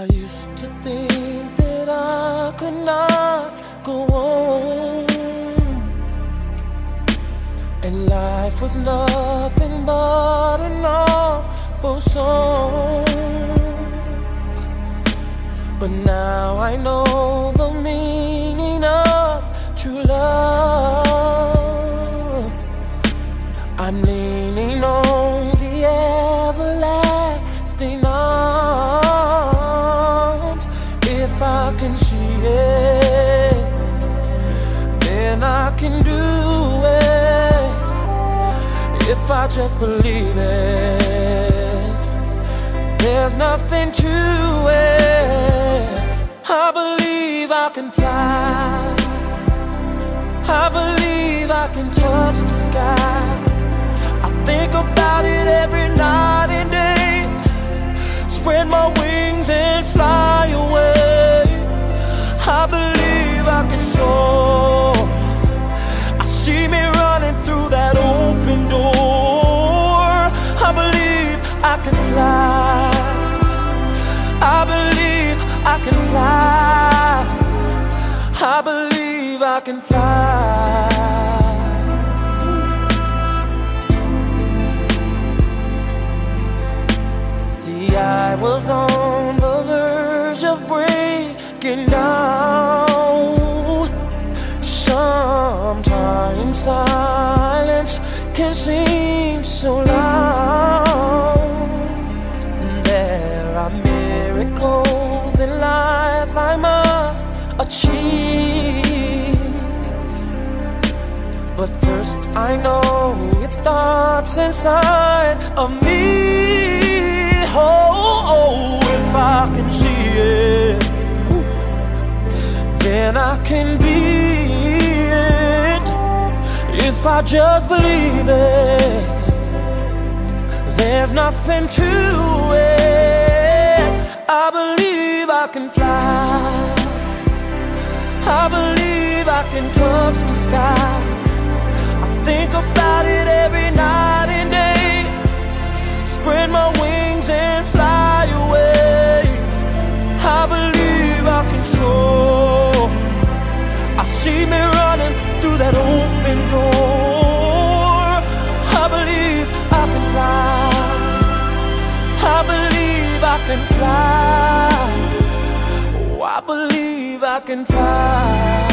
I used to think that I could not go on, and life was nothing but an awful song. But now I know the meaning of true love. I'm leaning on the everlasting arms. If I can see it, then I can do it. If I just believe it, there's nothing to it. I believe I can fly. I believe I can touch the sky. I think about it every night and day. Spread my wings and fly away. I believe I can soar. I see me running through that open door. I believe I can fly. I believe I can fly. I believe I can fly. See, I was on the verge of breaking down. Sometimes silence can seem so loud. There are miracles in life I must achieve, but first I know it starts inside of me. Oh, if I can see it, then I can be it. If I just believe it, there's nothing to it. I believe I can fly. I believe I can touch the sky. I think about it every night and day. Spread my wings and fly away. I believe I can soar. I see me running through that open door. I believe I can fly. I believe I can fly. I believe I can fly.